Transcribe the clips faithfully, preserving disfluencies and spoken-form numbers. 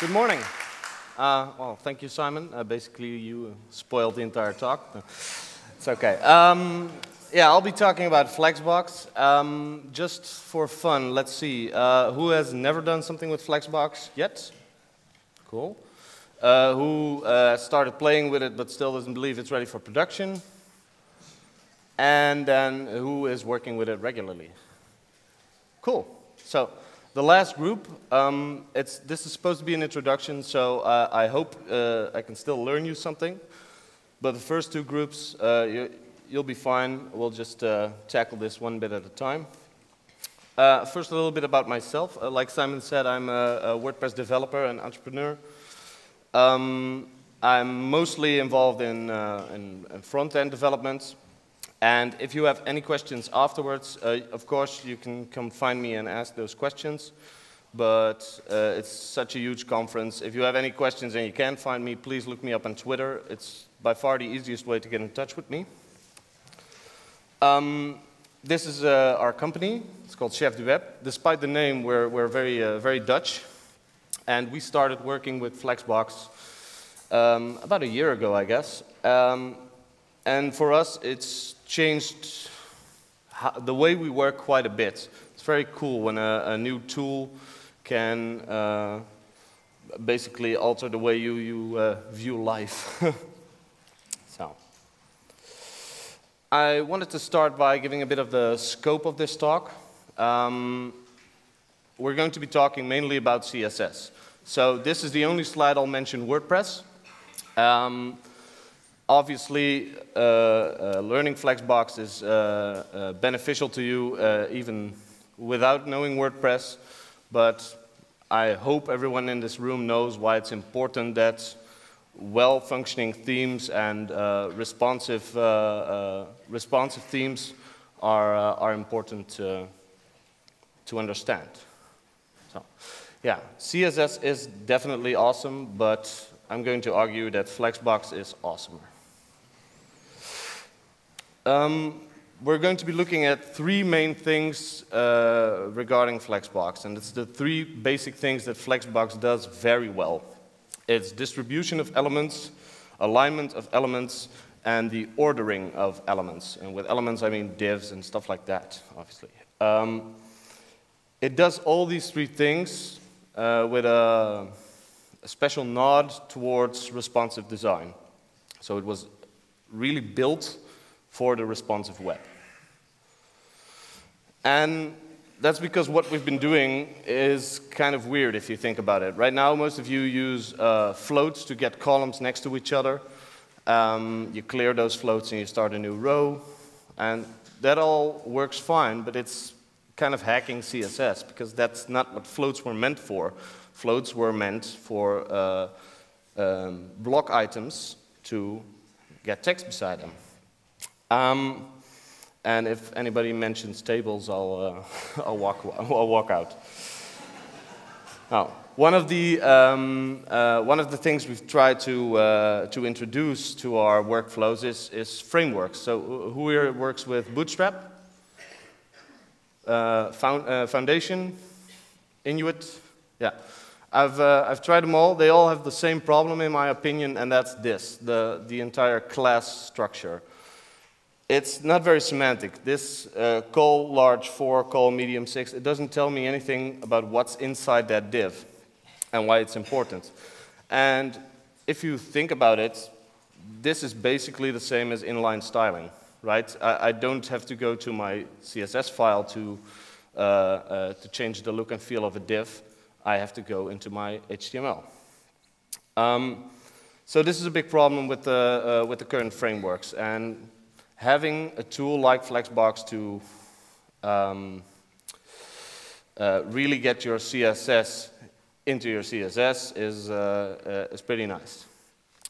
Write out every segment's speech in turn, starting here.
Good morning. Uh, well, thank you, Simon. Uh, basically, you spoiled the entire talk. It's okay. Um, yeah, I'll be talking about Flexbox. Um, just for fun, let's see. Uh, who has never done something with Flexbox yet? Cool. Uh, who uh, started playing with it but still doesn't believe it's ready for production? And then who is working with it regularly? Cool. So the last group, um, it's, this is supposed to be an introduction, so uh, I hope uh, I can still learn you something. But the first two groups, uh, you, you'll be fine. We'll just uh, tackle this one bit at a time. Uh, first, a little bit about myself. Uh, like Simon said, I'm a, a WordPress developer and entrepreneur. Um, I'm mostly involved in, uh, in, in front-end development. And if you have any questions afterwards, uh, of course, you can come find me and ask those questions. But uh, it's such a huge conference. If you have any questions and you can find me, please look me up on Twitter. It's by far the easiest way to get in touch with me. Um, this is uh, our company. It's called ChefduWeb. Despite the name, we're, we're very, uh, very Dutch. And we started working with Flexbox um, about a year ago, I guess. Um, and for us, it's changed the way we work quite a bit. It's very cool when a, a new tool can uh, basically alter the way you, you uh, view life. So, I wanted to start by giving a bit of the scope of this talk. Um, we're going to be talking mainly about C S S. So this is the only slide I'll mention WordPress. Um, Obviously, uh, uh, learning Flexbox is uh, uh, beneficial to you uh, even without knowing WordPress, but I hope everyone in this room knows why it's important that well-functioning themes and uh, responsive, uh, uh, responsive themes are, uh, are important uh, to understand. So, yeah, C S S is definitely awesome, but I'm going to argue that Flexbox is awesomer. Um, we're going to be looking at three main things uh, regarding Flexbox, and it's the three basic things that Flexbox does very well. It's distribution of elements, alignment of elements, and the ordering of elements. And with elements, I mean divs and stuff like that, obviously. Um, it does all these three things uh, with a, a special nod towards responsive design. So it was really built for the responsive web. And that's because what we've been doing is kind of weird if you think about it. Right now, most of you use uh, floats to get columns next to each other. Um, you clear those floats and you start a new row. And that all works fine, but it's kind of hacking C S S because that's not what floats were meant for. Floats were meant for uh, um, block items to get text beside them. Um, and if anybody mentions tables, I'll, uh, I'll, walk, I'll walk out. Now, one of the, um, uh, one of the things we've tried to, uh, to introduce to our workflows is, is frameworks. So who here works with Bootstrap? Uh, found, uh, Foundation? Inuit? Yeah. I've, uh, I've tried them all. They all have the same problem, in my opinion, and that's this, the, the entire class structure. It's not very semantic. This uh, col large four, col medium six, it doesn't tell me anything about what's inside that div and why it's important. And if you think about it, this is basically the same as inline styling, right? I, I don't have to go to my C S S file to, uh, uh, to change the look and feel of a div. I have to go into my H T M L. Um, so this is a big problem with the, uh, with the current frameworks. And having a tool like Flexbox to um, uh, really get your C S S into your C S S is, uh, uh, is pretty nice.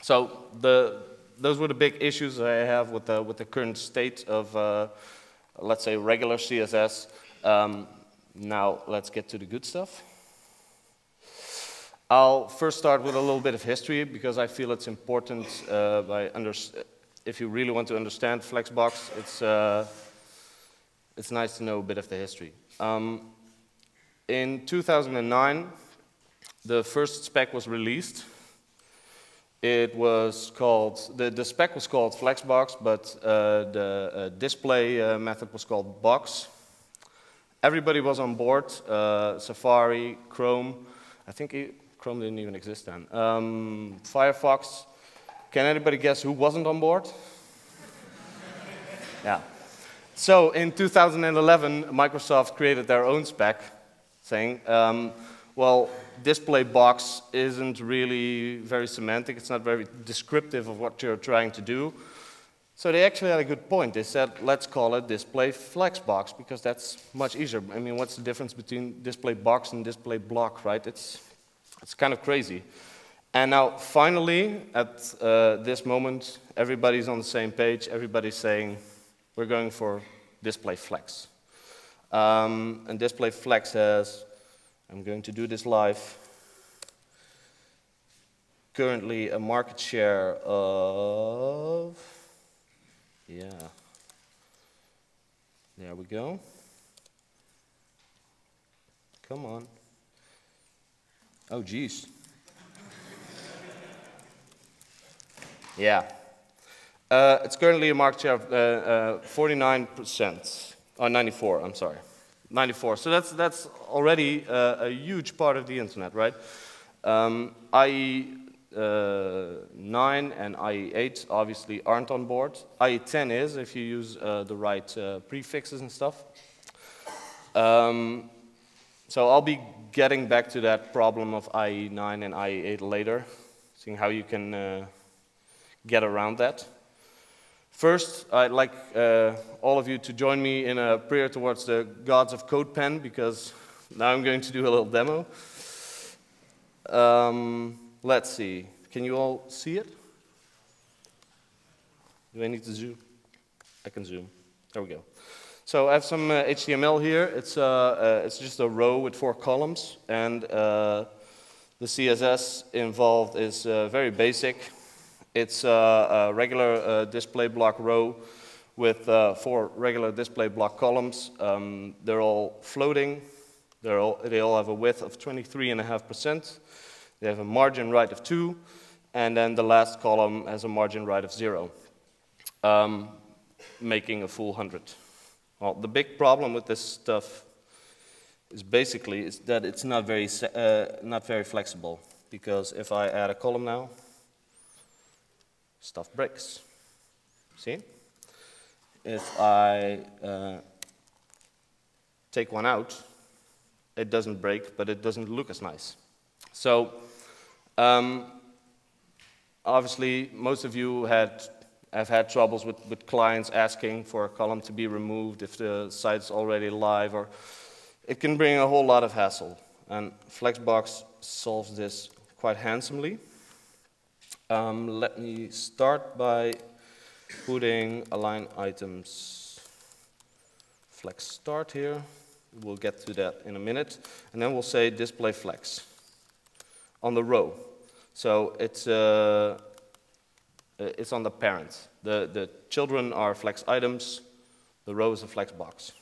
So the, those were the big issues I have with the, with the current state of, uh, let's say, regular C S S. Um, now let's get to the good stuff. I'll first start with a little bit of history because I feel it's important uh, by understanding. If you really want to understand Flexbox, it's, uh, it's nice to know a bit of the history. Um, in two thousand nine, the first spec was released. It was called, the, the spec was called Flexbox, but uh, the uh, display uh, method was called Box. Everybody was on board, uh, Safari, Chrome. I think it, Chrome didn't even exist then. Um, Firefox. Can anybody guess who wasn't on board? Yeah. So in two thousand eleven, Microsoft created their own spec saying, um, well, display box isn't really very semantic. It's not very descriptive of what you're trying to do. So they actually had a good point. They said, let's call it display flexbox, because that's much easier. I mean, what's the difference between display box and display block, right? It's, it's kind of crazy. And now, finally, at uh, this moment, everybody's on the same page. Everybody's saying, we're going for display flex. Um, and display flex has, I'm going to do this live, currently a market share of, yeah, there we go. Come on. Oh, geez. Yeah. Uh, it's currently a market share of uh, uh, forty-nine percent, or ninety-four, I'm sorry. ninety-four. So that's that's already uh, a huge part of the internet, right? Um, I E nine and I E eight obviously aren't on board. I E ten is, if you use uh, the right uh, prefixes and stuff. Um, so I'll be getting back to that problem of I E nine and I E eight later, seeing how you can uh, get around that. First, I'd like uh, all of you to join me in a prayer towards the gods of CodePen, because now I'm going to do a little demo. Um, let's see. Can you all see it? Do I need to zoom? I can zoom. There we go. So I have some uh, H T M L here. It's, uh, uh, it's just a row with four columns, and uh, the C S S involved is uh, very basic. It's uh, a regular uh, display block row with uh, four regular display block columns. Um, they're all floating. They're all, they all have a width of twenty-three point five percent. They have a margin right of two. And then the last column has a margin right of zero, um, making a full one hundred. Well, the big problem with this stuff is basically is that it's not very, uh, not very flexible. Because if I add a column now, stuff breaks. See? If I uh, take one out, it doesn't break, but it doesn't look as nice. So, um, obviously, most of you had, have had troubles with, with clients asking for a column to be removed if the site's already live, or it can bring a whole lot of hassle. And Flexbox solves this quite handsomely. Um, let me start by putting align items flex start here. We'll get to that in a minute. And then we'll say display flex on the row. So it's, uh, it's on the parent. The, the children are flex items. The row is a flex box.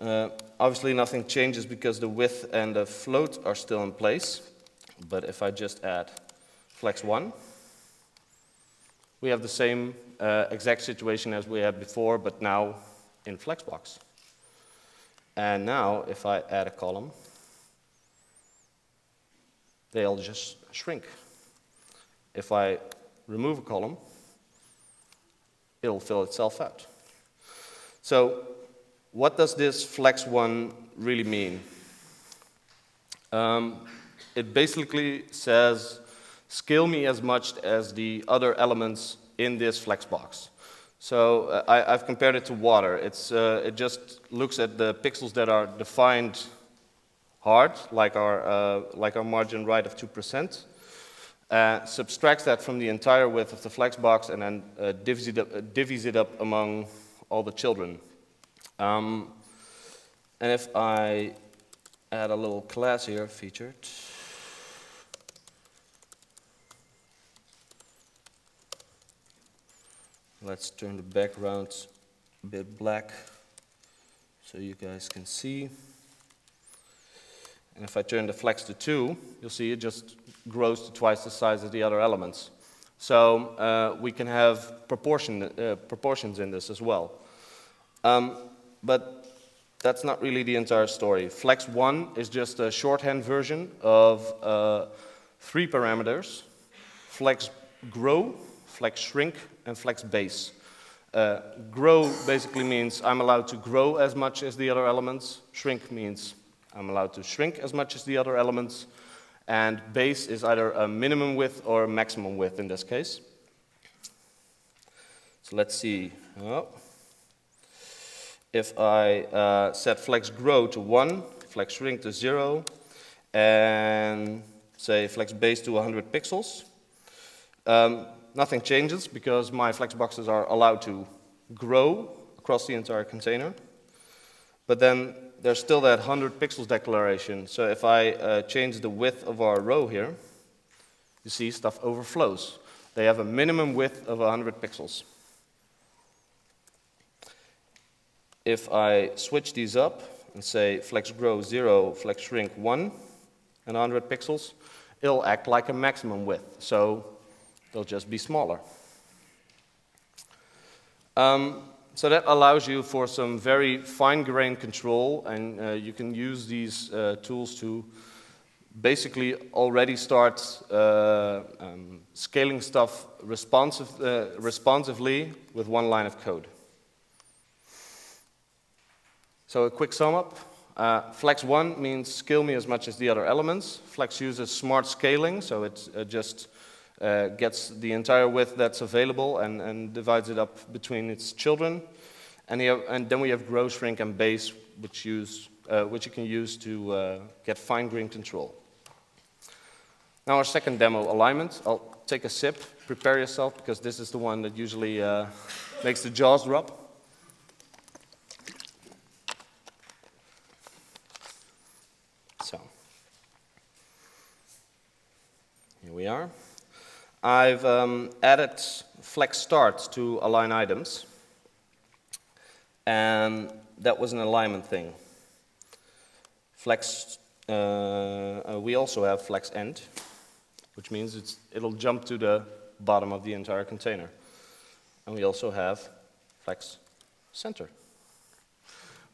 Uh, obviously nothing changes because the width and the float are still in place. But if I just add flex one, we have the same uh, exact situation as we had before, but now in Flexbox. And now, if I add a column, they'll just shrink. If I remove a column, it'll fill itself out. So, what does this flex one really mean? Um, It basically says, scale me as much as the other elements in this Flexbox. So uh, I, I've compared it to water. It's, uh, it just looks at the pixels that are defined hard, like our, uh, like our margin right of two percent, uh, subtracts that from the entire width of the Flexbox, and then uh, divvies, it up, uh, divvies it up among all the children. Um, and if I add a little class here, featured, let's turn the background a bit black so you guys can see. And if I turn the flex to two, you'll see it just grows to twice the size of the other elements. So uh, we can have proportion, uh, proportions in this as well. Um, but that's not really the entire story. Flex one is just a shorthand version of uh, three parameters, flex grow, flex shrink, and flex base. Uh, grow basically means I'm allowed to grow as much as the other elements. Shrink means I'm allowed to shrink as much as the other elements. And base is either a minimum width or a maximum width in this case. So let's see. Oh. If I uh, set flex grow to one, flex shrink to zero, and say flex base to one hundred pixels, um, nothing changes because my flex boxes are allowed to grow across the entire container. But then there's still that one hundred pixels declaration. So if I uh, change the width of our row here, you see stuff overflows. They have a minimum width of one hundred pixels. If I switch these up and say flex grow zero, flex shrink one, and one hundred pixels, it'll act like a maximum width. So they'll just be smaller. Um, So that allows you for some very fine-grained control, and uh, you can use these uh, tools to basically already start uh, um, scaling stuff responsive, uh, responsively with one line of code. So a quick sum up. Uh, Flex one means scale me as much as the other elements. Flex uses smart scaling, so it uh, just Uh, gets the entire width that's available and, and divides it up between its children. And, have, and then we have grow, shrink, and base, which, use, uh, which you can use to uh, get fine-grained control. Now our second demo, alignment. I'll take a sip, prepare yourself, because this is the one that usually uh, makes the jaws drop. So, here we are. I've um, added flex start to align items, and that was an alignment thing. Flex, uh, we also have flex end, which means it's, it'll jump to the bottom of the entire container. And we also have flex center.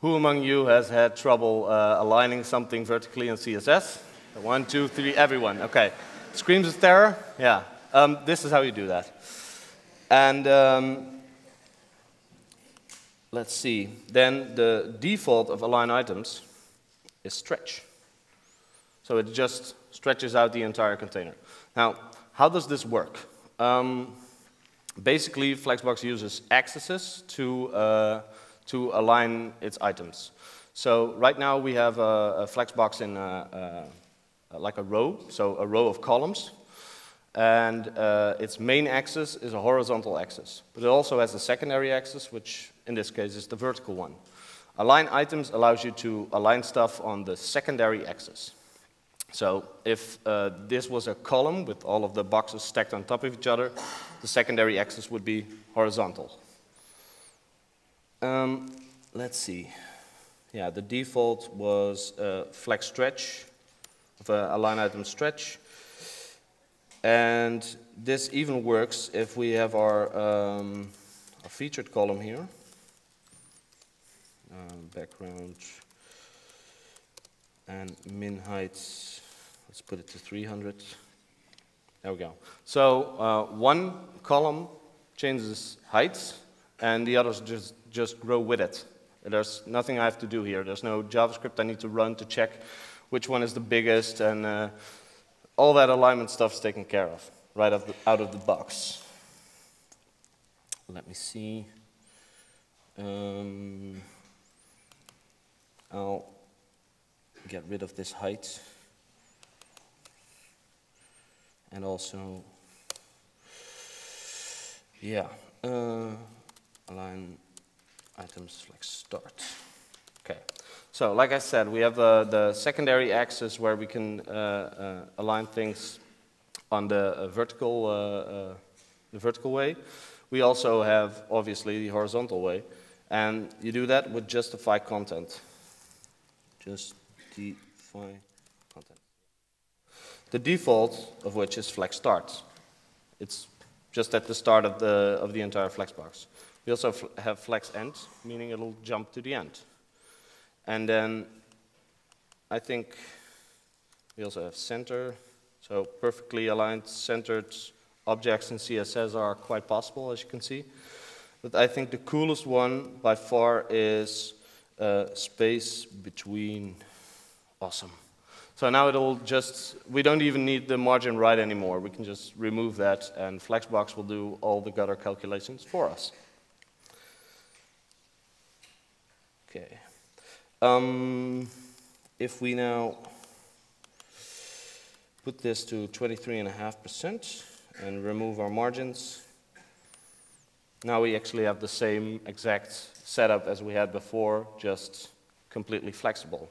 Who among you has had trouble uh, aligning something vertically in C S S? One, two, three, everyone. Okay. Screams of terror? Yeah. Um, this is how you do that. And um, let's see. Then the default of align items is stretch. So it just stretches out the entire container. Now, how does this work? Um, basically, Flexbox uses axes to, uh, to align its items. So right now we have a, a Flexbox in a, a, like a row, so a row of columns. And uh, its main axis is a horizontal axis. But it also has a secondary axis, which in this case is the vertical one. Align items allows you to align stuff on the secondary axis. So if uh, this was a column with all of the boxes stacked on top of each other, the secondary axis would be horizontal. Um, let's see. Yeah, the default was uh, flex stretch, of, uh, align item stretch. And this even works if we have our, um, our featured column here. Um, background and min height, let's put it to three hundred. There we go. So uh, one column changes height, and the others just, just grow with it. There's nothing I have to do here. There's no JavaScript I need to run to check which one is the biggest. and. Uh, All that alignment stuff's taken care of, right out of, the, out of the box. Let me see. Um, I'll get rid of this height. And also, yeah, uh, align items flex start. Okay. So, like I said, we have uh, the secondary axis where we can uh, uh, align things on the uh, vertical, uh, uh, the vertical way. We also have, obviously, the horizontal way, and you do that with justify content. Justify content. The default of which is flex starts. It's just at the start of the, of the entire Flexbox. We also have flex ends, meaning it'll jump to the end. And then I think we also have center. So perfectly aligned, centered objects in C S S are quite possible, as you can see. But I think the coolest one by far is uh, space between. Awesome. So now it'll just, we don't even need the margin right anymore. We can just remove that, and Flexbox will do all the gutter calculations for us. Okay. Um, if we now put this to twenty-three point five percent and remove our margins, now we actually have the same exact setup as we had before, just completely flexible.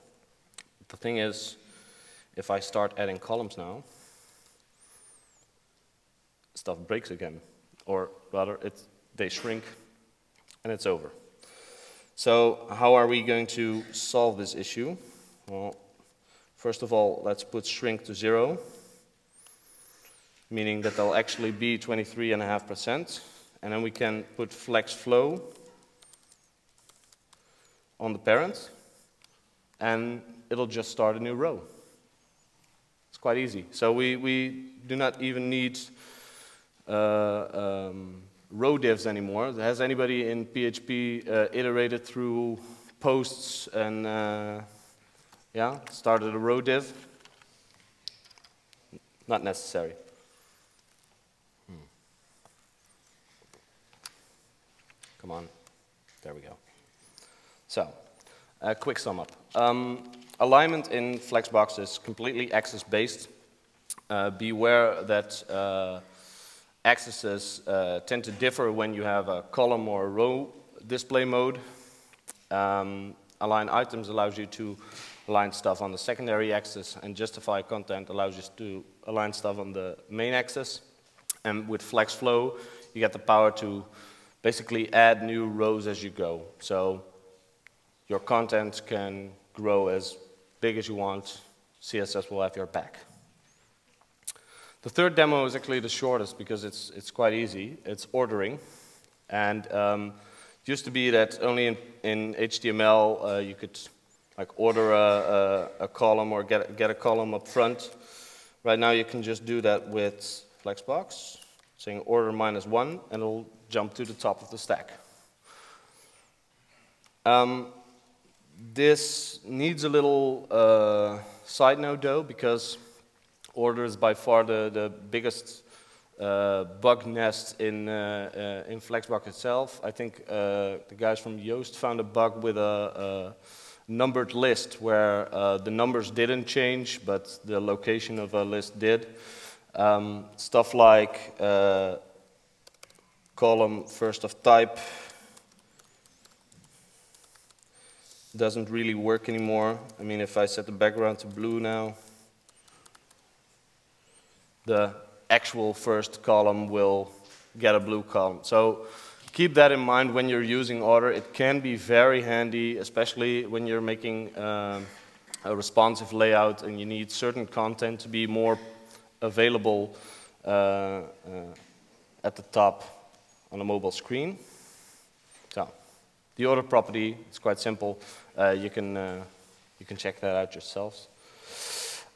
The thing is, if I start adding columns now, stuff breaks again, or rather, it, they shrink, and it's over. So how are we going to solve this issue? Well, first of all, let's put shrink to zero, meaning that they'll actually be twenty-three point five percent. And then we can put flex flow on the parent, and it'll just start a new row. It's quite easy. So we, we do not even need uh, um, row divs anymore. Has anybody in P H P uh, iterated through posts and uh, yeah, started a row div? Not necessary. Hmm. Come on, there we go. So, a quick sum up. Um, alignment in Flexbox is completely axis-based. Uh, beware that uh, Axes uh, tend to differ when you have a column or a row display mode. Um, align items allows you to align stuff on the secondary axis, and justify content allows you to align stuff on the main axis. And with flex flow, you get the power to basically add new rows as you go. So your content can grow as big as you want. C S S will have your back. The third demo is actually the shortest because it's, it's quite easy. It's ordering. And um, it used to be that only in, in H T M L uh, you could like order a, a, a column or get a, get a column up front. Right now you can just do that with Flexbox, saying order minus one, and it'll jump to the top of the stack. Um, this needs a little uh, side note though, because order is by far the, the biggest uh, bug nest in, uh, uh, in Flexbox itself. I think uh, the guys from Yoast found a bug with a, a numbered list where uh, the numbers didn't change, but the location of a list did. Um, stuff like uh, column first of type doesn't really work anymore. I mean, if I set the background to blue now, the actual first column will get a blue column. So keep that in mind when you're using order. It can be very handy, especially when you're making um, a responsive layout and you need certain content to be more available uh, uh, at the top on a mobile screen. So the order property, it's quite simple. Uh, you can, uh, you can check that out yourselves.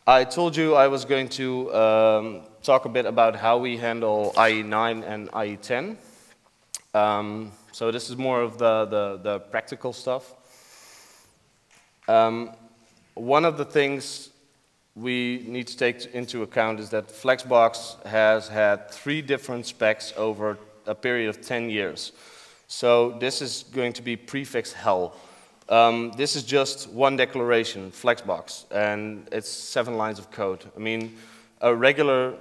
I told you I was going to um, talk a bit about how we handle I E nine and I E ten. Um, so this is more of the, the, the practical stuff. Um, one of the things we need to take into account is that Flexbox has had three different specs over a period of ten years. So this is going to be prefix hell. Um, this is just one declaration, Flexbox, and it's seven lines of code. I mean, a regular,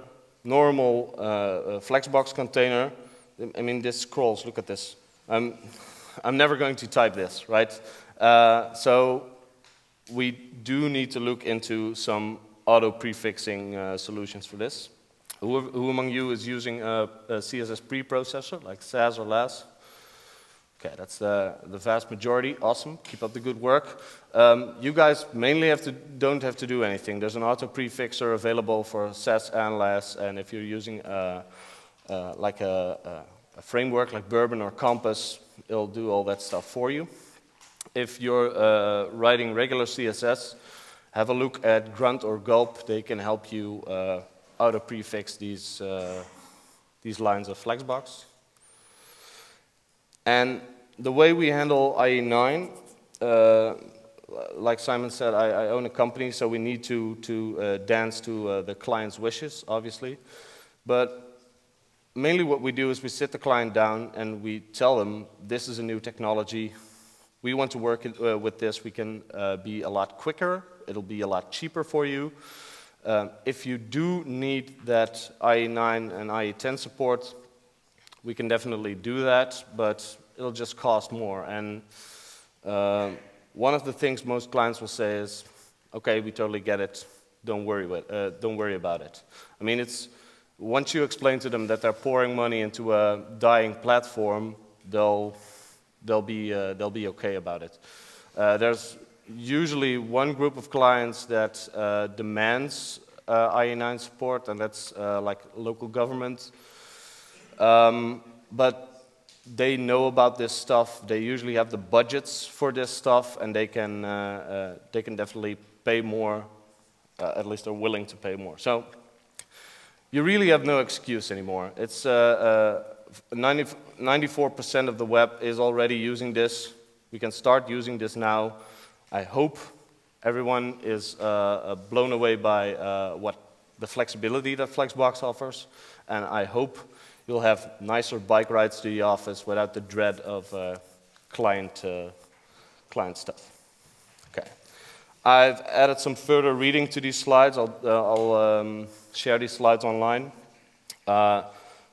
normal uh, Flexbox container, I mean, this scrolls, look at this. I'm, I'm never going to type this, right? Uh, so we do need to look into some auto-prefixing uh, solutions for this. Who, who among you is using a, a C S S preprocessor, like Sass or Less? Okay, that's the, the vast majority. Awesome, keep up the good work. Um, you guys mainly have to, don't have to do anything. There's an auto prefixer available for Sass and Less, and if you're using uh, uh, like a, a framework like Bourbon or Compass, it'll do all that stuff for you. If you're uh, writing regular C S S, have a look at Grunt or Gulp. They can help you uh, auto prefix these, uh, these lines of Flexbox. And the way we handle I E nine, uh, like Simon said, I, I own a company, so we need to, to uh, dance to uh, the client's wishes, obviously. But mainly what we do is we sit the client down and we tell them, this is a new technology, we want to work in, uh, with this, we can uh, be a lot quicker, it'll be a lot cheaper for you. Um, if you do need that I E nine and I E ten support, we can definitely do that, but it'll just cost more. And uh, one of the things most clients will say is, "Okay, we totally get it. Don't worry with, uh, don't worry about it." I mean, it's once you explain to them that they're pouring money into a dying platform, they'll they'll be uh, they'll be okay about it. Uh, there's usually one group of clients that uh, demands uh, I E nine support, and that's uh, like local government. Um, but they know about this stuff. They usually have the budgets for this stuff, and they can uh, uh, they can definitely pay more. Uh, at least they're willing to pay more. So you really have no excuse anymore. It's uh, uh, ninety-four percent of the web is already using this. We can start using this now. I hope everyone is uh, blown away by uh, what the flexibility that Flexbox offers, and I hope you'll have nicer bike rides to the office without the dread of uh, client, uh, client stuff. Okay. I've added some further reading to these slides. I'll, uh, I'll um, share these slides online. Uh,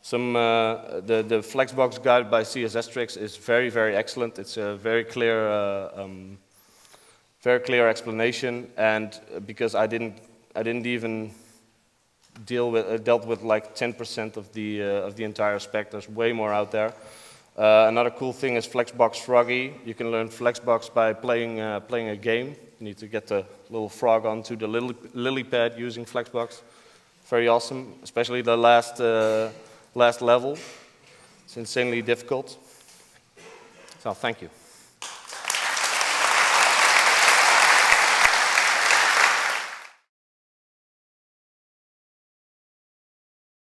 some, uh, the, the Flexbox guide by C S S Tricks is very, very excellent. It's a very clear, uh, um, very clear explanation, and because I didn't, I didn't even deal with, uh, dealt with like ten percent of the uh, of the entire spec. There's way more out there. Uh, another cool thing is Flexbox Froggy. You can learn Flexbox by playing uh, playing a game. You need to get the little frog onto the lily, lily pad using Flexbox. Very awesome, especially the last uh, last level. It's insanely difficult. So thank you.